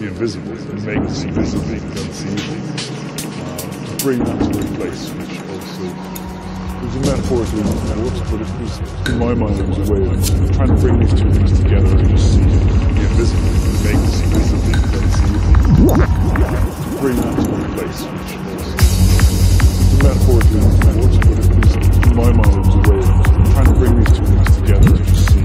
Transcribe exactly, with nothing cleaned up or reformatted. the invisible, to make the visible conceivable, uh, to bring that to a place which also was a metaphorically works, but it was, in my mind, it was a way of trying to bring these two things together and just see the invisible, to make the visibly conceivable, uh, to bring that to a place which was a metaphorically works, but it was, in my mind, it was a way of trying to bring these two things together and just see